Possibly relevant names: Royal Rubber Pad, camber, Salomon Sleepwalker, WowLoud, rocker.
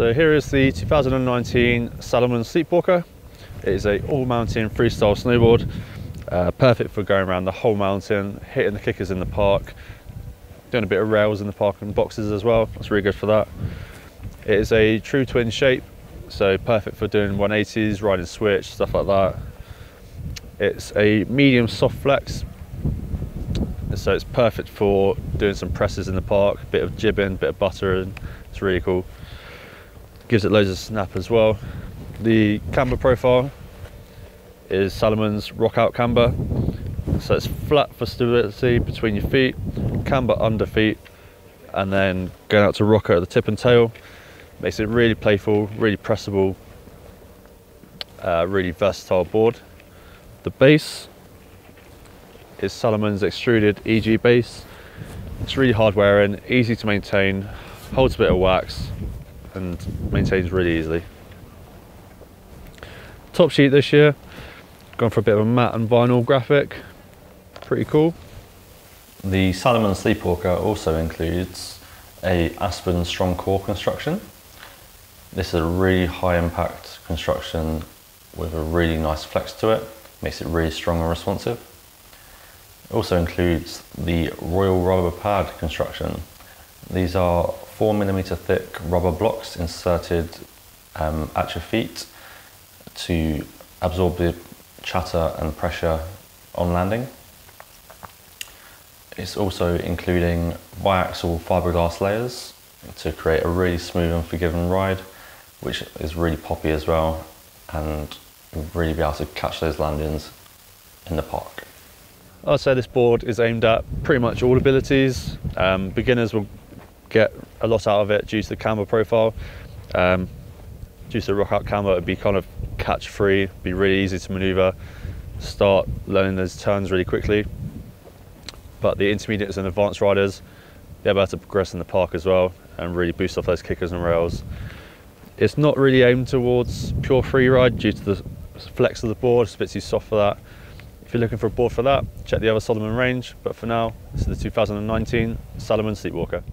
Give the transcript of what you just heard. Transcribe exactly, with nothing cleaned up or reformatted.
So here is the two thousand nineteen Salomon Sleepwalker. It is a all-mountain freestyle snowboard, uh, perfect for going around the whole mountain, hitting the kickers in the park, doing a bit of rails in the park and boxes as well. That's really good for that. It is a true twin shape, so perfect for doing one eighties, riding switch, stuff like that. It's a medium soft flex, so it's perfect for doing some presses in the park, a bit of jibbing, a bit of buttering. It's really cool. Gives it loads of snap as well. The camber profile is Salomon's rock out camber, so it's flat for stability between your feet, camber under feet, and then going out to rocker at the tip and tail. Makes it really playful, really pressable, uh, really versatile board. The base is Salomon's extruded E G base. It's really hard wearing, easy to maintain, holds a bit of wax and maintains really easily. Top sheet this year, gone for a bit of a matte and vinyl graphic, pretty cool. The Salomon Sleepwalker also includes a aspen strong core construction. This is a really high impact construction with a really nice flex to it, makes it really strong and responsive. It also includes the Royal Rubber Pad construction. These are four millimeter thick rubber blocks inserted um, at your feet to absorb the chatter and pressure on landing. It's also including biaxial fiberglass layers to create a really smooth and forgiving ride, which is really poppy as well, and you'll really be able to catch those landings in the park. I'd say this board is aimed at pretty much all abilities. Um, beginners will get a lot out of it due to the camber profile. Um, due to the rock out camber, it would be kind of catch free, be really easy to maneuver, start learning those turns really quickly. But the intermediates and advanced riders, they're about to progress in the park as well and really boost off those kickers and rails. It's not really aimed towards pure free ride due to the flex of the board, it's a bit too soft for that. If you're looking for a board for that, check the other Salomon range, but for now, this is the two thousand nineteen Salomon Sleepwalker.